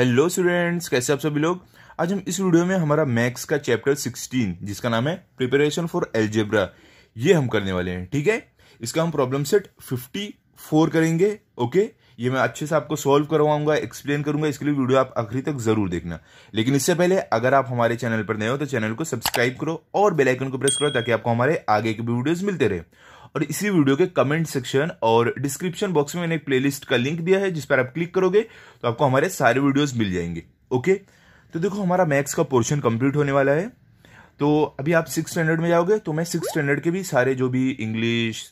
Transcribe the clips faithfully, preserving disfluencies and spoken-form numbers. Hello students, कैसे आप सभी लोग। आज हम इस वीडियो में हमारा मैथ्स का चैप्टर सोलह जिसका नाम है प्रिपरेशन फॉर एलजेब्रा, ये हम करने वाले हैं। ठीक है, इसका हम प्रॉब्लम सेट चौवन करेंगे। ओके, ये मैं अच्छे से आपको सॉल्व करवाऊंगा, एक्सप्लेन करूंगा। इसके लिए वीडियो आप आखिरी तक जरूर देखना। लेकिन इससे पहले अगर आप हमारे चैनल पर नए हो तो चैनल को सब्सक्राइब करो और बेल आइकन को प्रेस करो ताकि आपको हमारे आगे के वीडियोस मिलते रहे। और इसी वीडियो के कमेंट सेक्शन और डिस्क्रिप्शन बॉक्स में मैंने एक प्लेलिस्ट का लिंक दिया है जिस पर आप क्लिक करोगे तो आपको हमारे सारे वीडियोस मिल जाएंगे। ओके, तो देखो हमारा मैथ्स का पोर्शन कंप्लीट होने वाला है। तो अभी आप सिक्स स्टैंडर्ड में जाओगे तो मैं सिक्स स्टैंडर्ड के भी सारे जो भी इंग्लिश,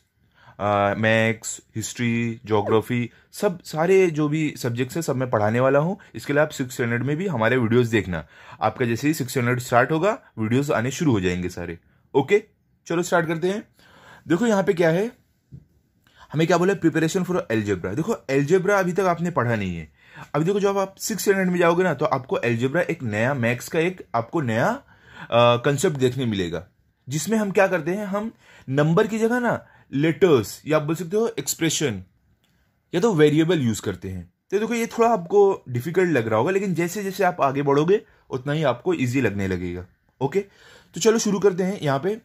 मैथ्स, हिस्ट्री, ज्योग्राफी, सब सारे जो भी सब्जेक्ट्स हैं सब मैं पढ़ाने वाला हूँ। इसके लिए आप सिक्स स्टैंडर्ड में भी हमारे वीडियोस देखना। आपका जैसे ही सिक्स स्टैंडर्ड स्टार्ट होगा वीडियोस आने शुरू हो जाएंगे सारे। ओके, चलो स्टार्ट करते हैं। देखो यहाँ पे क्या है, हमें क्या बोला, प्रिपरेशन फॉर एलजेब्रा। देखो एलजेब्रा अभी तक आपने पढ़ा नहीं है। अभी देखो जब आप सिक्स स्टैंडर्ड में जाओगे ना तो आपको एलजेब्रा एक नया, मैथ्स का एक आपको नया कंसेप्ट देखने मिलेगा जिसमें हम क्या करते हैं, हम नंबर की जगह ना लेटर्स या आप बोल सकते हो एक्सप्रेशन या तो वेरिएबल यूज करते हैं। तो देखो ये थोड़ा आपको डिफिकल्ट लग रहा होगा लेकिन जैसे जैसे आप आगे बढ़ोगे उतना ही आपको इजी लगने लगेगा। ओके, तो चलो शुरू करते हैं। यहाँ पे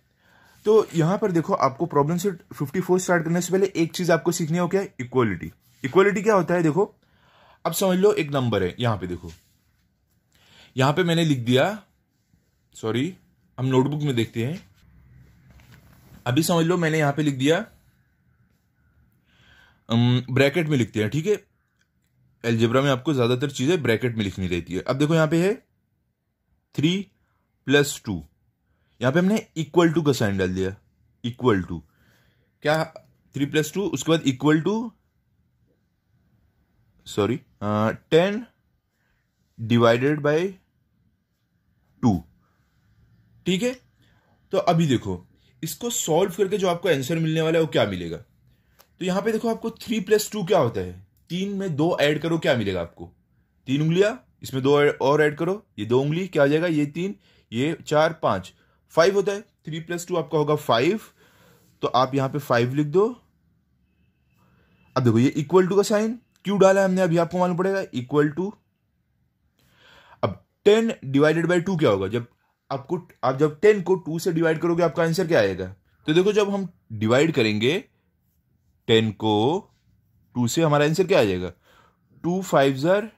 तो यहाँ पर देखो आपको प्रॉब्लम सेट चौवन स्टार्ट करने से पहले एक चीज आपको सीखनी हो, क्या है, इक्वालिटी। इक्वालिटी क्या होता है, देखो आप समझ लो एक नंबर है। यहाँ पे देखो, यहाँ पे मैंने लिख दिया, सॉरी हम नोटबुक में देखते हैं। अभी समझ लो मैंने यहाँ पे लिख दिया, ब्रैकेट में लिखते हैं। ठीक है, एलजेब्रा में आपको ज्यादातर चीजें ब्रैकेट में लिखनी रहती है। अब देखो यहाँ पे है थ्री प्लस टू, यहाँ पे हमने इक्वल टू का साइन डाल दिया, इक्वल टू, क्या थ्री प्लस टू, उसके बाद equal to sorry ten divided by two. ठीक है, तो अभी देखो इसको सॉल्व करके जो आपको आंसर मिलने वाला है वो क्या मिलेगा। तो यहाँ पे देखो आपको थ्री प्लस टू क्या होता है, तीन में दो ऐड करो क्या मिलेगा आपको, तीन उंगलियां, इसमें दो और ऐड करो, ये दो उंगली क्या हो जाएगा, ये तीन, ये चार, पांच, फाइव होता है। थ्री प्लस टू आपका होगा फाइव, तो आप यहाँ पे फाइव लिख दो। अब देखो ये इक्वल टू का साइन क्यों डाला है हमने, अभी आपको मालूम पड़ेगा, इक्वल टू। अब टेन डिवाइडेड बाई टू क्या होगा, जब आपको आप जब टेन को टू से डिवाइड करोगे आपका आंसर क्या आएगा। तो देखो जब हम डिवाइड करेंगे टेन को टू से हमारा आंसर क्या आ जाएगा, टू फाइव जार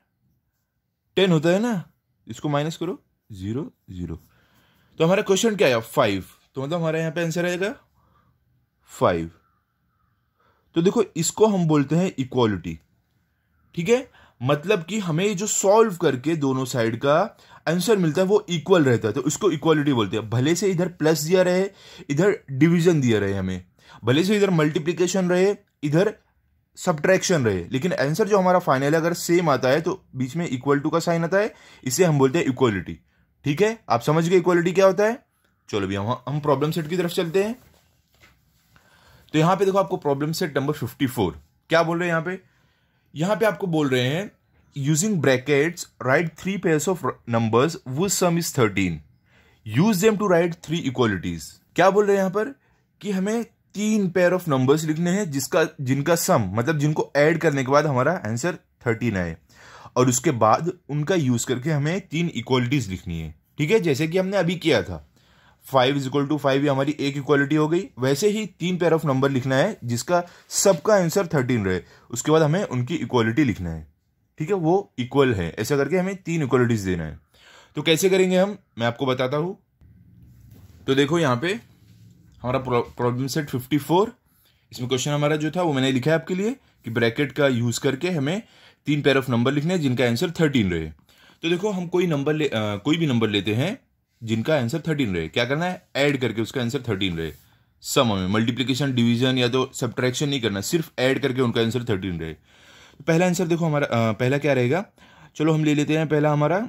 टेन होता है ना, इसको माइनस करो, जीरो जीरो। तो हमारा क्वेश्चन क्या आया, फाइव। तो मतलब हमारा यहाँ पे आंसर आएगा फाइव। तो देखो इसको हम बोलते हैं इक्वालिटी। ठीक है, मतलब कि हमें जो सॉल्व करके दोनों साइड का आंसर मिलता है वो इक्वल रहता है, तो इसको इक्वालिटी बोलते हैं। भले से इधर प्लस दिया रहे, इधर डिवीजन दिया रहे, हमें भले से इधर मल्टीप्लिकेशन रहे, इधर सब्ट्रैक्शन रहे, लेकिन आंसर जो हमारा फाइनल अगर सेम आता है तो बीच में इक्वल टू का साइन आता है, इसे हम बोलते हैं इक्वालिटी। ठीक है, आप समझ गए इक्वालिटी क्या होता है। चलो भी हम हम प्रॉब्लम सेट की तरफ चलते हैं। तो यहाँ पे देखो आपको problem set number fifty four क्या बोल रहे हैं, यहाँ पे यहाँ पे आपको बोल रहे हैं, using brackets write three pairs of numbers which sum is thirteen, use them to write three equalities. क्या बोल रहे हैं यहाँ पर कि हमें तीन पेयर ऑफ नंबर्स लिखने हैं जिसका जिनका सम, मतलब जिनको ऐड करने के बाद हमारा आंसर थर्टीन आए, और उसके बाद उनका यूज करके हमें तीन इक्वालिटीज लिखनी है। ठीक है, जैसे कि हमने अभी किया था, five is equal to five, ये हमारी एक इक्वालिटी हो गई। वैसे ही तीन पेयर ऑफ नंबर लिखना है जिसका सबका आंसर थर्टीन रहे, उसके बाद हमें उनकी इक्वालिटी लिखना है। ठीक है, वो इक्वल है, ऐसा करके हमें तीन इक्वालिटीज देना है। तो कैसे करेंगे हम, मैं आपको बताता हूँ। तो देखो यहाँ पे हमारा प्रॉब्लम सेट फिफ्टी फोर, इसमें क्वेश्चन हमारा जो था वो मैंने लिखा है आपके लिए कि ब्रैकेट का यूज करके हमें तीन पेयर ऑफ नंबर लिखने हैं जिनका आंसर थर्टीन रहे। तो देखो हम कोई नंबर ले आ, कोई भी नंबर लेते हैं जिनका आंसर थर्टीन रहे, क्या करना है, ऐड करके उसका आंसर थर्टीन रहे। सम हमें मल्टीप्लीकेशन, डिवीजन या तो सब्ट्रैक्शन नहीं करना, सिर्फ ऐड करके उनका आंसर थर्टीन रहे। पहला आंसर देखो हमारा आ, पहला क्या रहेगा, चलो हम ले लेते हैं। पहला हमारा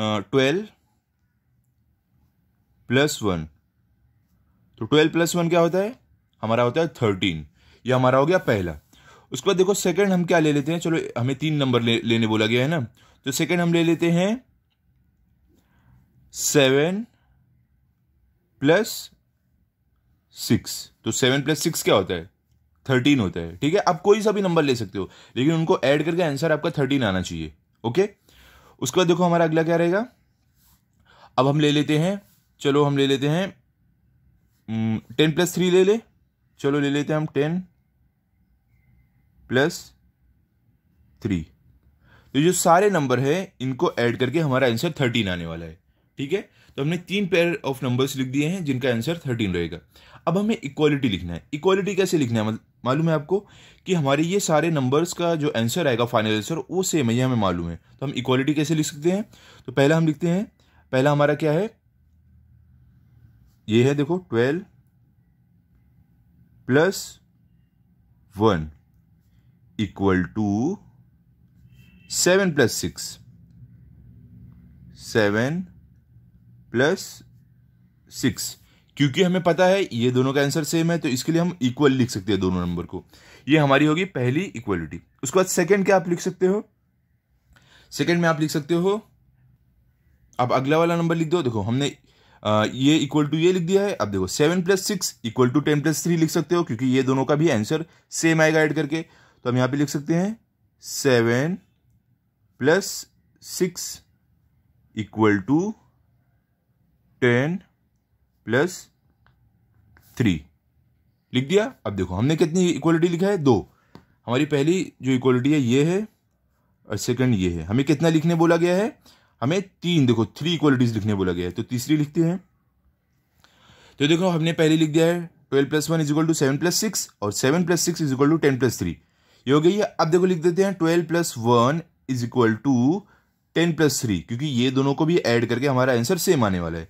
ट्वेल्व प्लस वन, तो ट्वेल्व प्लस वन क्या होता है, हमारा होता है थर्टीन, ये हमारा हो गया पहला। उसके बाद देखो सेकंड हम क्या ले लेते हैं, चलो हमें तीन नंबर ले, लेने बोला गया है ना, तो सेकंड हम ले लेते हैं सेवन प्लस सिक्स, तो सेवन प्लस सिक्स क्या होता है, थर्टीन होता है। ठीक है, आप कोई सा भी नंबर ले सकते हो लेकिन उनको ऐड करके आंसर आपका थर्टीन आना चाहिए। ओके, उसके बाद देखो हमारा अगला क्या रहेगा। अब हम ले लेते हैं, चलो हम ले लेते हैं टेन प्लस थ्री ले ले चलो ले लेते हैं हम टेन प्लस थ्री। तो जो सारे नंबर है इनको ऐड करके हमारा आंसर थर्टीन आने वाला है। ठीक है, तो हमने तीन पेयर ऑफ नंबर्स लिख दिए हैं जिनका आंसर थर्टीन रहेगा। अब हमें इक्वालिटी लिखना है। इक्वालिटी कैसे लिखना है मालूम है आपको कि हमारे ये सारे नंबर्स का जो आंसर आएगा फाइनल आंसर वो सेम है, ये हमें मालूम है। तो हम इक्वालिटी कैसे लिख सकते हैं, तो पहला हम लिखते हैं, पहला हमारा क्या है ये है देखो twelve plus one equal to seven plus six, seven plus six. क्योंकि हमें पता है ये दोनों का आंसर सेम है तो इसके लिए हम इक्वल लिख सकते हैं दोनों नंबर को। ये हमारी होगी पहली इक्वालिटी। उसके बाद सेकंड क्या आप लिख सकते हो, सेकंड में आप लिख सकते हो, आप अगला वाला नंबर लिख दो। देखो हमने आ, ये इक्वल टू ये लिख दिया है। अब देखो seven plus six equal to ten plus three लिख सकते हो क्योंकि ये दोनों का भी आंसर सेम आएगा ऐड करके। तो हम यहाँ पे लिख सकते हैं seven plus six equal to ten plus three लिख दिया। अब देखो हमने कितनी इक्वालिटी लिखा है, दो। हमारी पहली जो इक्वालिटी है ये है और सेकंड ये है। हमें कितना लिखने बोला गया है, हमें तीन, देखो थ्री इक्वालिटीज लिखने बोला गया है। तो तीसरी लिखते हैं। तो देखो हमने पहले लिख दिया है twelve plus one is equal to seven plus six और seven plus six is equal to ten plus three, ये हो गई है। अब देखो लिख देते हैं twelve plus one is equal to ten plus three क्योंकि ये दोनों को भी ऐड करके हमारा आंसर सेम आने वाला है।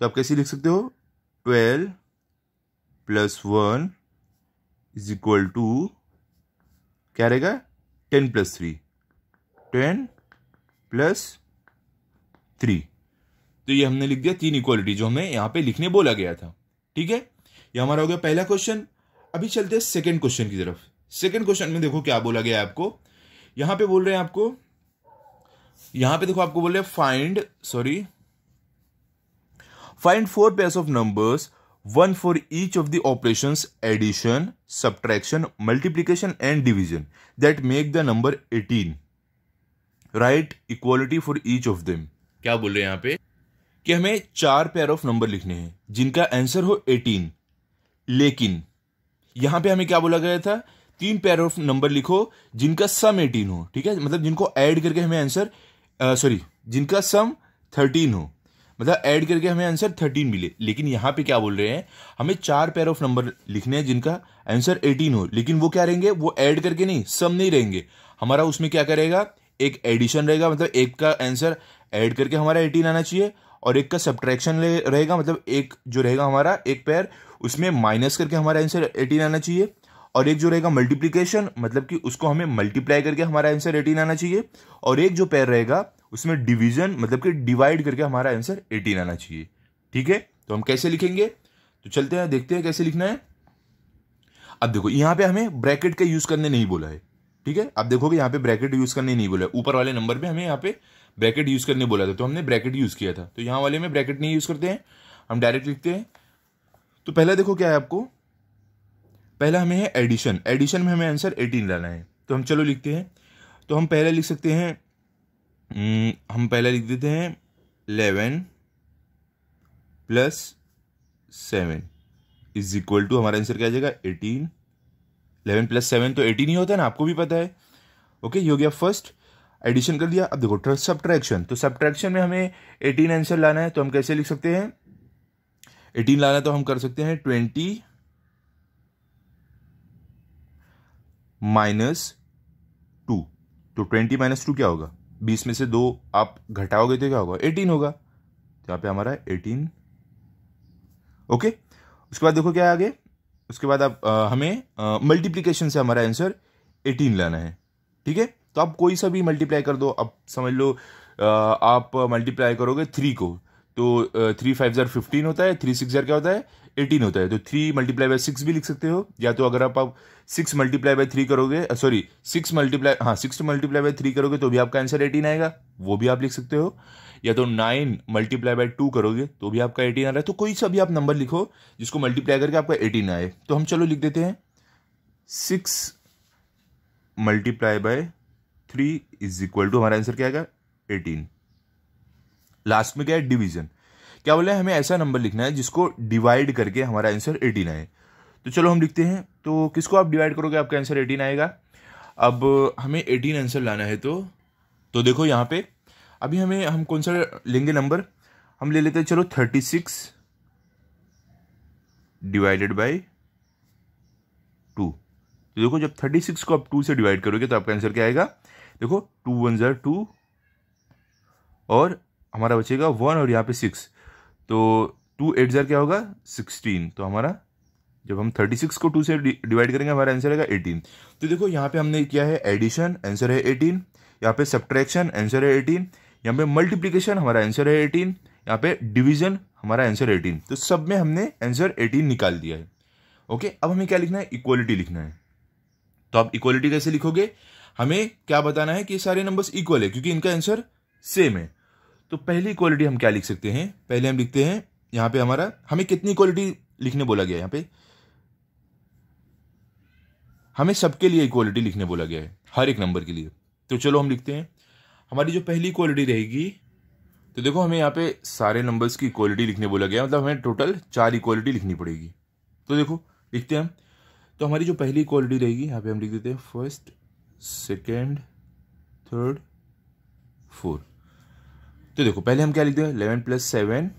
तो आप कैसे लिख सकते हो, twelve plus one is equal to क्या रहेगा ten plus three, ten plus three. तो ये हमने लिख दिया तीन इक्वालिटी जो हमें यहाँ पे लिखने बोला गया था। ठीक है, ये हमारा हो गया पहला क्वेश्चन। अभी चलते हैं सेकेंड क्वेश्चन की तरफ। सेकेंड क्वेश्चन में देखो क्या बोला गया है आपको, यहाँ पे बोल रहे हैं आपको, यहाँ पे देखो आपको बोल रहे हैं find sorry find four pairs of numbers one for each of the operations addition subtraction multiplication and division that make the number eighteen, write equality for each of them. क्या बोल रहे हैं यहाँ पे कि हमें चार पेयर ऑफ नंबर लिखने हैं जिनका आंसर हो एटीन, लेकिन यहाँ पे हमें क्या बोला गया था, तीन पेयर ऑफ नंबर लिखो जिनका सम एटीन हो। ठीक है, मतलब जिनको ऐड करके हमें आंसर सॉरी जिनका सम थर्टीन हो, मतलब ऐड करके हमें आंसर थर्टीन मिले। लेकिन यहाँ पे क्या बोल रहे हैं, हमें चार पेयर ऑफ नंबर लिखने हैं जिनका आंसर एटीन हो, लेकिन वो क्या रहेंगे, वो ऐड करके नहीं, सम नहीं रहेंगे। हमारा उसमें क्या करेगा, एक एडिशन रहेगा, मतलब एक का आंसर ऐड करके हमारा एटीन आना चाहिए, और एक का सब्ट्रैक्शन रहेगा, मतलब एक जो रहेगा हमारा एक पेयर उसमें माइनस करके हमारा आंसर एटीन आना चाहिए, और एक जो रहेगा मल्टीप्लिकेशन, मतलब कि उसको हमें मल्टीप्लाई करके हमारा आंसर एटीन आना चाहिए, और एक जो पेयर रहेगा उसमें डिवीजन, मतलब कि डिवाइड करके हमारा आंसर एटीन आना चाहिए। ठीक है, तो हम कैसे लिखेंगे, तो चलते हैं देखते हैं कैसे लिखना है। अब देखो यहाँ पे हमें ब्रैकेट का यूज करने नहीं बोला है। ठीक है, आप देखोगे यहाँ पे ब्रैकेट यूज करने नहीं बोला है, ऊपर वाले नंबर में हमें यहाँ पे ब्रैकेट यूज करने बोला था तो हमने ब्रैकेट यूज किया था। तो यहाँ वाले में ब्रैकेट नहीं यूज करते हैं, हम डायरेक्ट लिखते हैं। तो पहला देखो क्या है आपको, पहला हमें है एडिशन, एडिशन में हमें आंसर एटीन लाना है। तो हम चलो लिखते हैं। तो हम पहले लिख सकते हैं, हम पहले लिख देते हैं eleven plus seven is equal to हमारा आंसर क्या आ जाएगा एटीन, इलेवन प्लस सेवन तो एटीन ही होता है ना, आपको भी पता है। ओके, ये हो गया फर्स्ट, एडिशन कर दिया। अब देखो सब्ट्रैक्शन, तो सब्ट्रैक्शन में हमें एटीन आंसर लाना है। तो हम कैसे लिख सकते हैं, एटीन लाना है तो हम कर सकते हैं ट्वेंटी माइनस टू। तो ट्वेंटी माइनस टू क्या होगा, बीस में से दो आप घटाओगे तो क्या होगा, एटीन होगा। तो यहाँ पे हमारा एटीन। ओके, उसके बाद देखो क्या है आगे, उसके बाद आप आ, हमें मल्टीप्लिकेशन से हमारा आंसर एटीन लाना है। ठीक है, तो आप कोई सा भी मल्टीप्लाई कर दो, आप समझ लो आ, आप मल्टीप्लाई करोगे थ्री को, तो थ्री फाइव जार फिफ्टीन होता है, थ्री सिक्स जार क्या होता है एटीन होता है। तो थ्री मल्टीप्लाई बाय सिक्स भी लिख सकते हो, या तो अगर आप आप सिक्स मल्टीप्लाई बाय थ्री करोगे सॉरी सिक्स मल्टीप्लाई हाँ सिक्स मल्टीप्लाई बाय थ्री करोगे तो भी आपका आंसर एटीन आएगा, वो भी आप लिख सकते हो, या तो नाइन मल्टीप्लाई बाय टू करोगे तो भी आपका एटीन आ रहा है। तो कोई सा भी आप नंबर लिखो जिसको मल्टीप्लाई करके आपका एटीन आए। तो हम चलो लिख देते हैं six multiply by three is equal to हमारा आंसर क्या आएगा एटीन। लास्ट में क्या है, डिवीजन। क्या बोले, हमें ऐसा नंबर लिखना है जिसको डिवाइड करके हमारा आंसर अठारह आए। तो चलो हम लिखते हैं। तो किसको आप डिवाइड करोगे आपका आंसर अठारह आएगा। अब हमें अठारह आंसर लाना है तो तो देखो यहाँ पे अभी हमें हम कौन सा लेंगे नंबर, हम ले लेते हैं चलो छत्तीस डिवाइडेड बाय टू। तो देखो जब छत्तीस को आप टू से डिवाइड करोगे तो आपका आंसर क्या आएगा, देखो टू वन ज़ार टू और हमारा बचेगा वन और यहाँ पे सिक्स, तो टू एट ज़ार क्या होगा सिक्सटीन। तो हमारा जब हम छत्तीस को टू से डिवाइड करेंगे हमारा आंसर आएगा अठारह। तो देखो यहाँ पे हमने किया है एडिशन, आंसर है अठारह, यहाँ पे सब्ट्रैक्शन आंसर है अठारह, यहाँ पे मल्टीप्लिकेशन हमारा आंसर है अठारह, यहाँ पे डिवीजन हमारा आंसर अठारह। तो सब में हमने आंसर अठारह निकाल दिया है। ओके, अब हमें क्या लिखना है, इक्वालिटी लिखना है। तो आप इक्वालिटी कैसे लिखोगे, हमें क्या बताना है कि सारे नंबर्स इक्वल है क्योंकि इनका आंसर सेम है। तो पहली इक्वालिटी हम क्या लिख सकते हैं, पहले हम लिखते हैं यहाँ पे हमारा, हमें कितनी इक्वालिटी लिखने बोला गया है, यहाँ पे हमें सबके लिए इक्वालिटी लिखने बोला गया है, हर एक नंबर के लिए। तो चलो हम लिखते हैं हमारी जो पहली इक्वालिटी रहेगी। तो देखो हमें यहाँ पे सारे नंबर्स की इक्वालिटी लिखने बोला गया, मतलब हमें टोटल चार इक्वालिटी लिखनी पड़ेगी। तो देखो लिखते हैं हम, तो हमारी जो पहली इक्वालिटी रहेगी यहाँ पे हम लिख देते हैं फर्स्ट सेकेंड थर्ड फोर। तो देखो पहले हम क्या लिखते हैं, eleven plus seven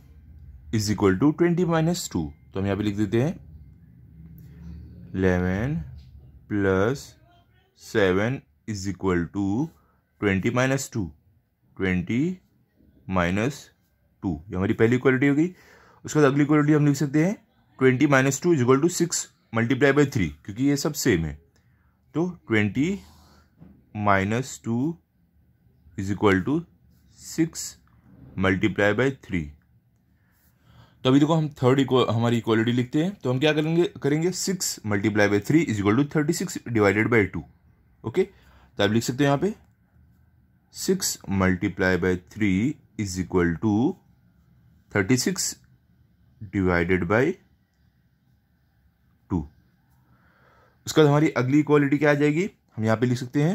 is equal to twenty minus two. तो हम यहाँ पे लिख देते हैं eleven plus seven is equal to twenty minus two, twenty minus two, ये हमारी पहली इक्वालिटी हो गई। उसके बाद अगली इक्वालिटी हम लिख सकते हैं twenty minus two is equal to six multiply by three, क्योंकि ये सब सेम है। तो twenty minus two is equal to six multiply by three. तो अभी देखो हम थर्ड इक्वल हमारी इक्वालिटी लिखते हैं, तो हम क्या करेंगे करेंगे six multiply by three is equal to thirty six divided by two. Okay, तो आप लिख सकते हो यहाँ पे six multiply by three is equal to thirty six divided by two. उसके बाद हमारी अगली इक्वालिटी क्या आ जाएगी, हम यहाँ पे लिख सकते हैं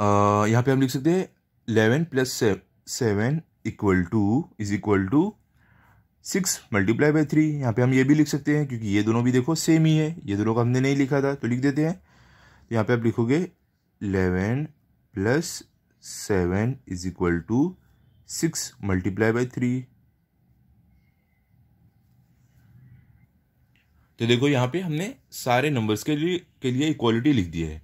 आ, यहाँ पे हम लिख सकते हैं eleven plus seven equal to is equal to six multiply by three. यहाँ पे हम ये भी लिख सकते हैं क्योंकि ये दोनों भी देखो सेम ही है, ये दोनों का हमने नहीं लिखा था तो लिख देते हैं। तो यहाँ पे आप लिखोगे eleven plus seven is equal to six multiply by three. तो देखो यहाँ पे हमने सारे नंबर्स के लिए के लिए इक्वालिटी लिख दी है।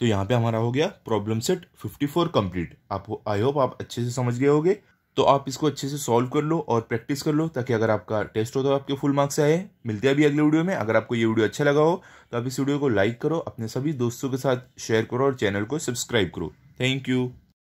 तो यहाँ पे हमारा हो गया प्रॉब्लम सेट चौवन कंप्लीट। आप आई होप आप अच्छे से समझ गए होंगे। तो आप इसको अच्छे से सॉल्व कर लो और प्रैक्टिस कर लो ताकि अगर आपका टेस्ट हो तो आपके फुल मार्क्स आए। मिलते हैं अभी अगले वीडियो में। अगर आपको ये वीडियो अच्छा लगा हो तो आप इस वीडियो को लाइक करो, अपने सभी दोस्तों के साथ शेयर करो और चैनल को सब्सक्राइब करो। Thank you.